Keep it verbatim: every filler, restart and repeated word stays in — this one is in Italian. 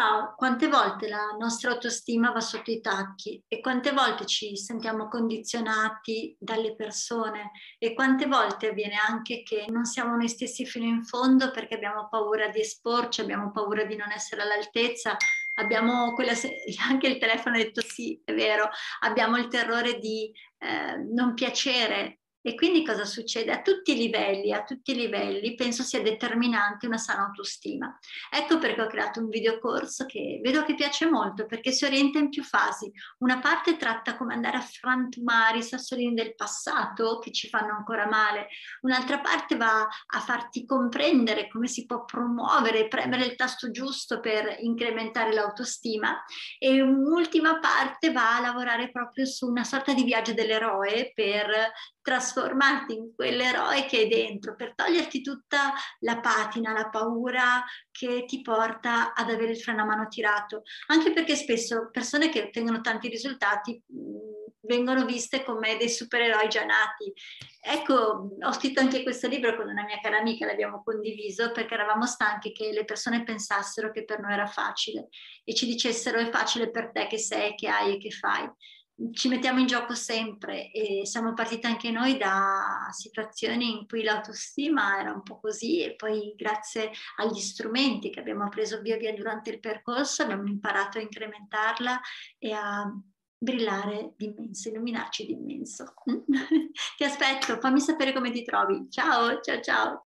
Ciao, quante volte la nostra autostima va sotto i tacchi e quante volte ci sentiamo condizionati dalle persone e quante volte avviene anche che non siamo noi stessi fino in fondo perché abbiamo paura di esporci, abbiamo paura di non essere all'altezza, abbiamo quella se- anche il telefono ha detto sì, è vero, abbiamo il terrore di eh, non piacere. E quindi cosa succede? A tutti i livelli, a tutti i livelli penso sia determinante una sana autostima. Ecco perché ho creato un videocorso che vedo che piace molto, perché si orienta in più fasi. Una parte tratta come andare a frantumare i sassolini del passato che ci fanno ancora male, un'altra parte va a farti comprendere come si può promuovere, premere il tasto giusto per incrementare l'autostima, e un'ultima parte va a lavorare proprio su una sorta di viaggio dell'eroe per trasformarti in quell'eroe che è dentro, per toglierti tutta la patina, la paura che ti porta ad avere il freno a mano tirato. Anche perché spesso persone che ottengono tanti risultati mh, vengono viste come dei supereroi già nati. Ecco, ho scritto anche questo libro con una mia cara amica, l'abbiamo condiviso perché eravamo stanche che le persone pensassero che per noi era facile e ci dicessero è facile per te che sei, che hai e che fai. Ci mettiamo in gioco sempre e siamo partite anche noi da situazioni in cui l'autostima era un po' così, e poi grazie agli strumenti che abbiamo appreso via via durante il percorso abbiamo imparato a incrementarla e a brillare d'immenso, illuminarci d'immenso. Ti aspetto, fammi sapere come ti trovi. Ciao, ciao, ciao.